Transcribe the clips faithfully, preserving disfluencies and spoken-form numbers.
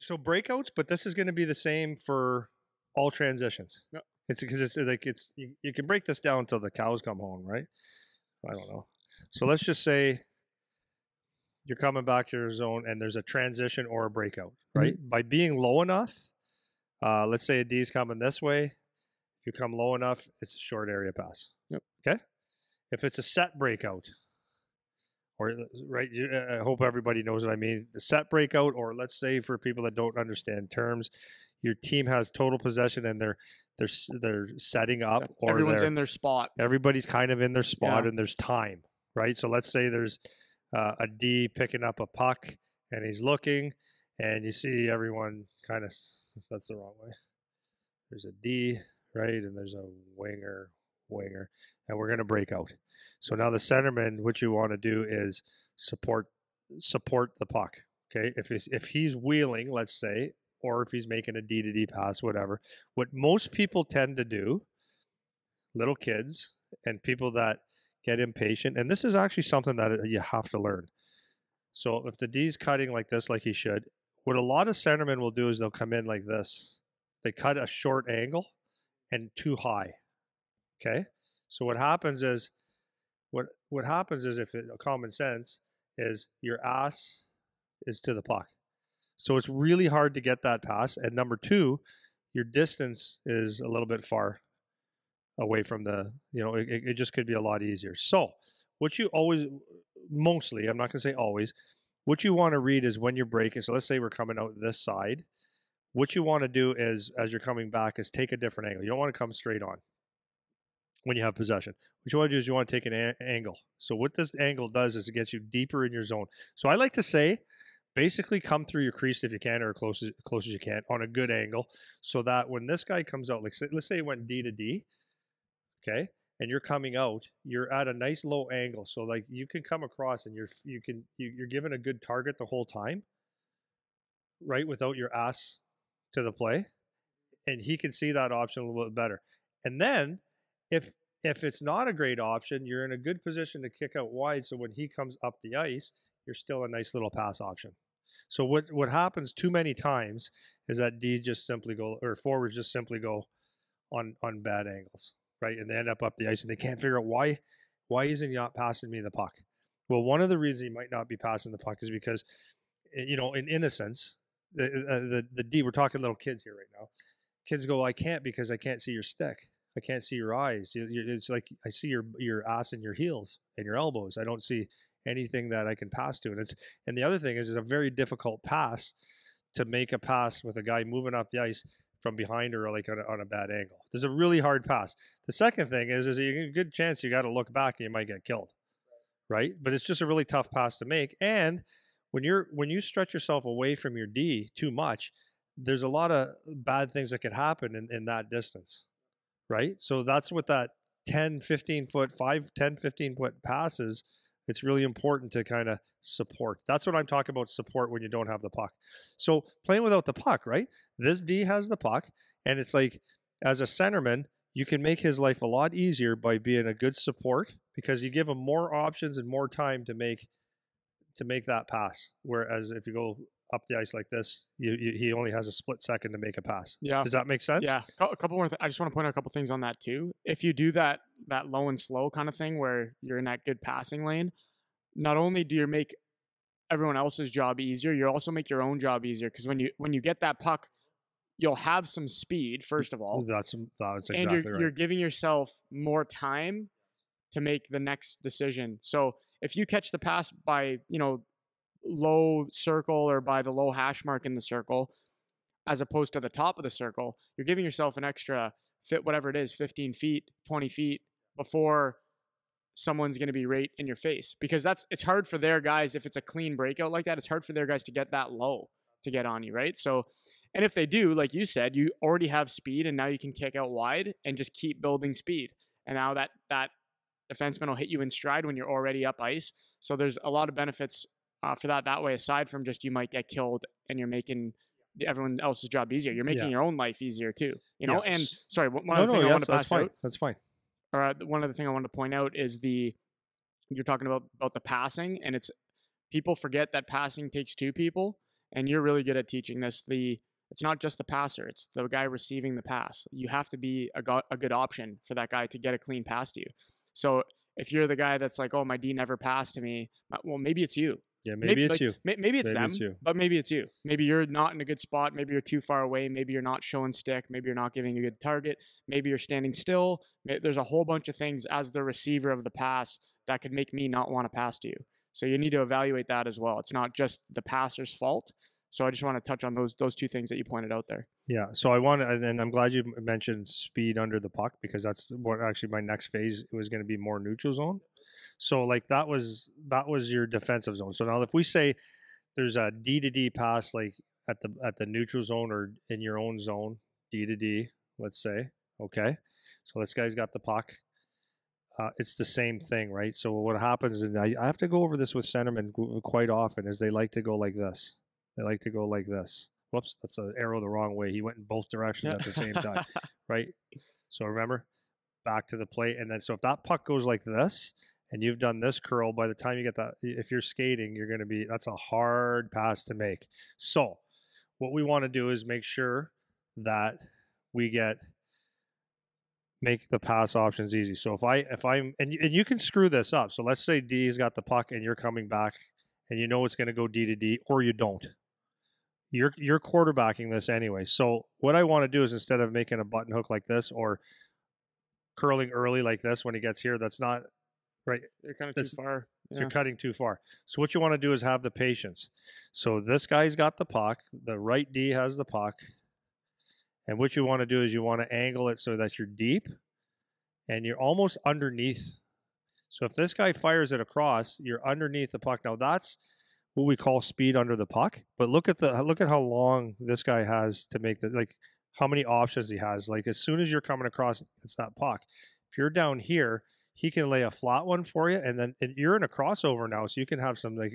so breakouts, but this is going to be the same for all transitions. Yep. It's because it's like it's you, you can break this down until the cows come home, right? I don't know. So let's just say you're coming back to your zone and there's a transition or a breakout, right? Mm-hmm. By being low enough, uh, let's say a D's coming this way. If you come low enough, it's a short area pass. Yep. Okay. If it's a set breakout, or right, you, I hope everybody knows what I mean. The set breakout, or let's say for people that don't understand terms, your team has total possession and they're they're they're setting up. Yep. Or everyone's in their spot. Everybody's kind of in their spot, yeah. And there's time, right? So let's say there's Uh, a D picking up a puck, and he's looking, and you see everyone kind of, that's the wrong way. There's a D, right, and there's a winger, winger, and we're going to break out. So now the centerman, what you want to do is support support the puck, okay? If he's, if he's wheeling, let's say, or if he's making a D-to-D pass, whatever, what most people tend to do, little kids and people that get impatient. And this is actually something that you have to learn. So if the D's cutting like this, like he should, what a lot of centermen will do is they'll come in like this. They cut a short angle and too high. Okay. So what happens is, what, what happens is, if it, common sense is your ass is to the puck. So it's really hard to get that pass. And number two, your distance is a little bit far away from the, you know, it, it just could be a lot easier. So what you always, mostly, I'm not going to say always, what you want to read is when you're breaking. So let's say we're coming out this side. What you want to do is, as you're coming back, is take a different angle. You don't want to come straight on when you have possession. What you want to do is you want to take an a- angle. So what this angle does is it gets you deeper in your zone. So I like to say, basically come through your crease if you can, or close as, close as you can on a good angle, so that when this guy comes out, like say, let's say it went D to D, okay, and you're coming out, you're at a nice low angle. So like you can come across and you're you can you, you're given a good target the whole time, right? Without your ass to the play. And he can see that option a little bit better. And then if if it's not a great option, you're in a good position to kick out wide. So when he comes up the ice, you're still a nice little pass option. So what what happens too many times is that D just simply go, or forwards just simply go on on bad angles. Right, and they end up up the ice, and they can't figure out why, why isn't he not passing me the puck? Well, one of the reasons he might not be passing the puck is because, you know, in innocence, the the, the D, we're talking little kids here right now. Kids go, I can't because I can't see your stick. I can't see your eyes. It's like I see your your ass and your heels and your elbows. I don't see anything that I can pass to. And it's and the other thing is, it's a very difficult pass to make a pass with a guy moving up the ice from behind, or like on a, on a bad angle. There's a really hard pass. The second thing is, is you get a good chance you got to look back and you might get killed, right? But it's just a really tough pass to make. And when you're when you stretch yourself away from your D too much, there's a lot of bad things that could happen in, in that distance, right? So that's what that ten, fifteen foot, five, ten, fifteen foot passes, it's really important to kind of support. That's what I'm talking about, support when you don't have the puck. So playing without the puck, right? This D has the puck, and it's like, as a centerman, you can make his life a lot easier by being a good support, because you give him more options and more time to make to make that pass. Whereas if you go up the ice like this, you, you, he only has a split second to make a pass. Yeah. Does that make sense? Yeah. A couple more. Th- I just want to point out a couple things on that too. If you do that that low and slow kind of thing where you're in that good passing lane, not only do you make everyone else's job easier, you also make your own job easier, because when you when you get that puck, you'll have some speed first of all. That's that's exactly and you're, right. You're giving yourself more time to make the next decision. So if you catch the pass by, you know, low circle or by the low hash mark in the circle, as opposed to the top of the circle, you're giving yourself an extra fit, whatever it is, fifteen feet, twenty feet before someone's going to be right in your face, because that's, it's hard for their guys. If it's a clean breakout like that, it's hard for their guys to get that low to get on you. Right. So, and if they do, like you said, you already have speed, and now you can kick out wide and just keep building speed. And now that, that defenseman will hit you in stride when you're already up ice. So there's a lot of benefits Uh, for that that way, aside from just you might get killed and you're making everyone else's job easier. You're making yeah. your own life easier too, you know? Yeah. And sorry, one no, other no, thing no, I want to pass fine. out. That's fine. Or uh, one other thing I wanted to point out is the, you're talking about, about the passing, and it's, people forget that passing takes two people. and you're really good at teaching this, the it's not just the passer, it's the guy receiving the pass. You have to be a, go- a good option for that guy to get a clean pass to you. So if you're the guy that's like, oh, my D never passed to me, well, maybe it's you. Yeah, maybe, maybe it's like, you. Ma- maybe it's maybe them, it's you. But maybe it's you. Maybe you're not in a good spot. Maybe you're too far away. Maybe you're not showing stick. Maybe you're not giving a good target. Maybe you're standing still. There's a whole bunch of things as the receiver of the pass that could make me not want to pass to you. So you need to evaluate that as well. It's not just the passer's fault. So I just want to touch on those those two things that you pointed out there. Yeah. So I want to, and I'm glad you mentioned speed under the puck, because that's what actually my next phase was going to be, more neutral zone. So like that was that was your defensive zone. So now if we say there's a D to D pass, like at the at the neutral zone or in your own zone, D to D, let's say, okay. So this guy's got the puck. Uh, it's the same thing, right? So what happens, and I, I have to go over this with centermen quite often, is they like to go like this. They like to go like this. Whoops, that's an arrow the wrong way. He went in both directions at the same time, right? So remember, back to the plate. And then so if that puck goes like this and you've done this curl, by the time you get that, if you're skating, you're going to be, that's a hard pass to make. So what we want to do is make sure that we get, make the pass options easy. So if I, if I'm, and, and you can screw this up. So let's say D's got the puck and you're coming back and you know it's going to go D to D, or you don't. You're you're quarterbacking this anyway. So what I want to do is, instead of making a button hook like this or curling early like this when he gets here, that's not right. You're kind of that's, too far. Yeah. You're cutting too far. So what you want to do is have the patience. So this guy's got the puck. The right D has the puck. And what you want to do is you want to angle it so that you're deep and you're almost underneath. So if this guy fires it across, you're underneath the puck. Now that's what we call speed under the puck. But look at the look at how long this guy has to make the, like how many options he has. Like as soon as you're coming across, it's that puck. If you're down here, he can lay a flat one for you, and then and you're in a crossover now, so you can have some like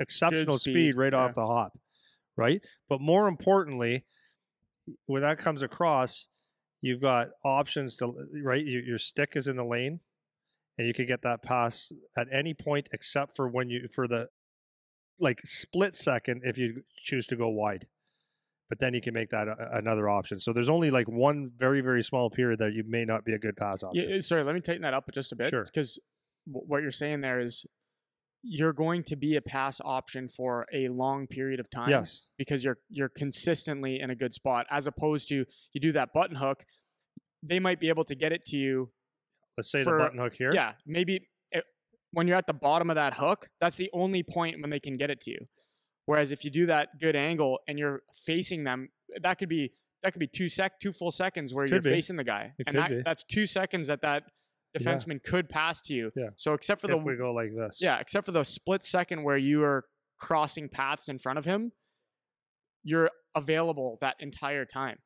exceptional speed. speed right yeah. off the hop, right? But more importantly, when that comes across, you've got options to right. Your, your stick is in the lane. And you could get that pass at any point except for when you, for the like split second, if you choose to go wide. But then you can make that a, another option. So there's only like one very, very small period that you may not be a good pass option. Yeah, sorry, let me tighten that up just a bit. Sure. Because w- what you're saying there is you're going to be a pass option for a long period of time. Yes. Because you're you're consistently in a good spot, as opposed to you do that button hook, they might be able to get it to you. Let's say for, the button hook here. Yeah, maybe it, when you're at the bottom of that hook, that's the only point when they can get it to you. Whereas if you do that good angle and you're facing them, that could be that could be two sec, two full seconds where could you're be. facing the guy, it and that, that's two seconds that that defenseman yeah. could pass to you. Yeah. So except for if the we go like this, yeah, except for the split second where you are crossing paths in front of him, you're available that entire time.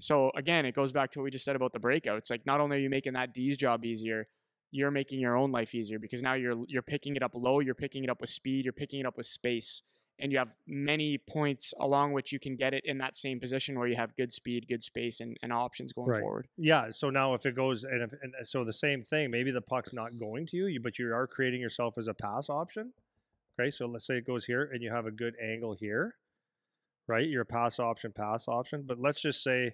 So again, it goes back to what we just said about the breakouts. Like not only are you making that D's job easier, you're making your own life easier, because now you're you're picking it up low, you're picking it up with speed, you're picking it up with space, and you have many points along which you can get it in that same position where you have good speed, good space, and, and options going right. forward. Yeah. So now if it goes and, if, and so the same thing, maybe the puck's not going to you, but you are creating yourself as a pass option. Okay. So let's say it goes here and you have a good angle here, right? You're a pass option, pass option. But let's just say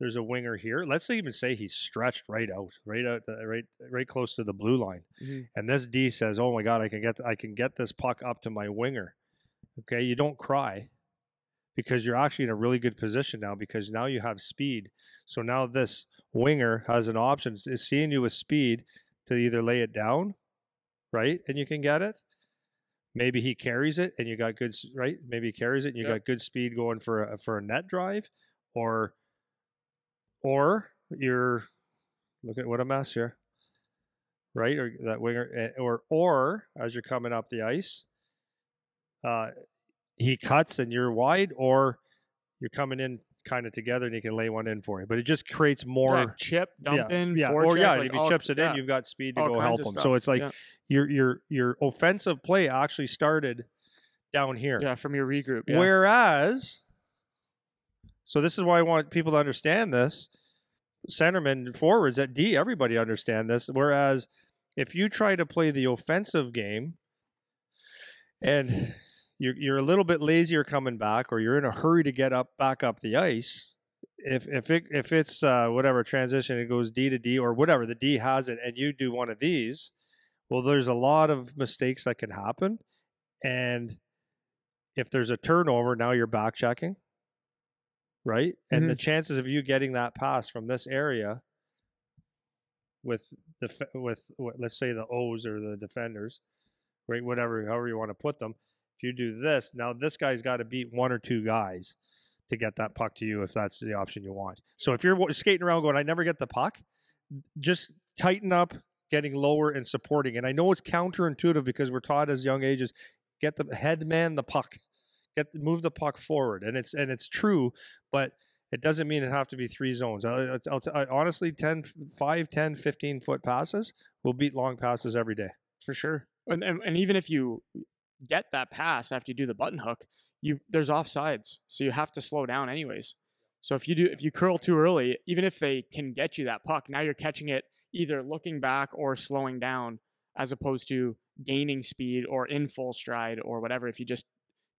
there's a winger here. Let's even say he's stretched right out, right out, the, right, right close to the blue line. Mm-hmm. And this D says, "Oh my God, I can get, I can get this puck up to my winger." Okay, you don't cry, because you're actually in a really good position now, because now you have speed. So now this winger has an option, is seeing you with speed, to either lay it down, right, and you can get it. Maybe he carries it, and you got good, right? Maybe he carries it, and you yeah. got good speed going for a, for a net drive, or. Or you're, look at what a mess here, right? Or that winger, or or as you're coming up the ice, uh, he cuts and you're wide, or you're coming in kind of together and he can lay one in for you. But it just creates more yeah, chip, dump yeah, in, yeah. Forecheck, or yeah, like if he all, chips it yeah. in, you've got speed to all go help him. Stuff. So it's like yeah. your your your offensive play actually started down here. Yeah, from your regroup. Yeah. Whereas. So this is why I want people to understand this. Centermen, forwards, at D, everybody understand this. Whereas if you try to play the offensive game and you're, you're a little bit lazier coming back, or you're in a hurry to get up back up the ice. If if it if it's uh, whatever transition, it goes D to D or whatever, the D has it, and you do one of these. Well, there's a lot of mistakes that can happen, and if there's a turnover, now you're back checking, right? And mm-hmm. the chances of you getting that pass from this area with the with, with let's say the O's or the defenders, right? Whatever, however you want to put them. If you do this, now this guy's got to beat one or two guys to get that puck to you if that's the option you want. So if you're skating around going, I never get the puck, just tighten up, getting lower and supporting. And I know it's counterintuitive because we're taught as young ages, get the head man the puck, get the, move the puck forward. And it's and it's true, but it doesn't mean it have to be three zones. I, I'll, I, honestly, ten, five, ten, fifteen foot passes will beat long passes every day. For sure. And, and, and even if you get that pass after you do the button hook, you there's offsides, so you have to slow down anyways. So if you do, if you curl too early, even if they can get you that puck, now you're catching it either looking back or slowing down, as opposed to gaining speed or in full stride or whatever. If you just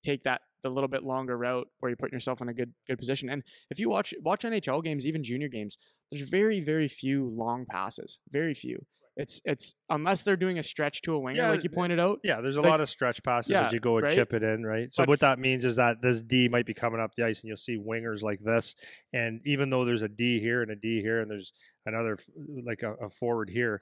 take that the little bit longer route where you're putting yourself in a good good position. And if you watch watch N H L games, even junior games, there's very very few long passes, very few. It's it's unless they're doing a stretch to a winger, yeah, like you pointed out. Yeah, there's a like, lot of stretch passes yeah, that you go and right? chip it in, right? So but what that means is that this D might be coming up the ice, and you'll see wingers like this. And even though there's a D here and a D here, and there's another like a, a forward here,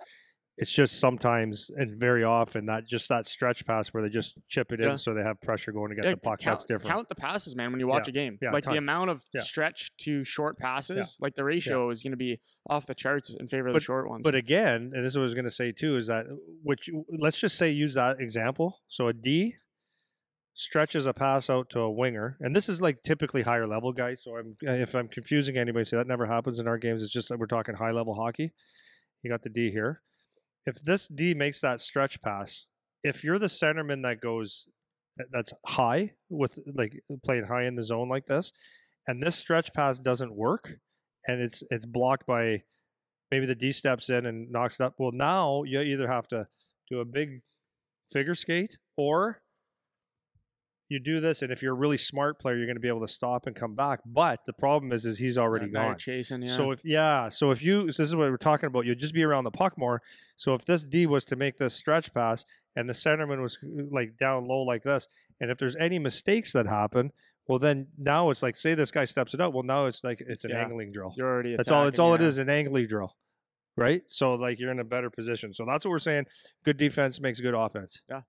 it's just sometimes and very often that just that stretch pass where they just chip it yeah. in, so they have pressure going to get yeah, the puck. Count, That's different. Count the passes, man. When you watch yeah, a game, yeah, like ton. the amount of yeah. stretch to short passes, yeah. like the ratio yeah. is going to be off the charts in favor of but, the short ones. But again, and this is what I was going to say too, is that which let's just say use that example. So a D stretches a pass out to a winger, and this is like typically higher level guys. So I'm if I'm confusing anybody, say that never happens in our games. It's just that we're talking high level hockey. You got the D here. If this D makes that stretch pass, if you're the centerman that goes, that's high with like playing high in the zone like this, and this stretch pass doesn't work, and it's it's blocked by maybe the D steps in and knocks it up. Well, now you either have to do a big figure skate or you do this, and if you're a really smart player, you're going to be able to stop and come back. But the problem is, is he's already yeah, gone. Chasing, yeah. So if yeah, so if you so this is what we're talking about, you'll just be around the puck more. So if this D was to make this stretch pass, and the centerman was like down low like this, and if there's any mistakes that happen, well then now it's like say this guy steps it up. Well now it's like it's an yeah. angling drill. You're already that's all. It's all yeah. it is an angling drill, right? So like you're in a better position. So that's what we're saying. Good defense makes good offense. Yeah.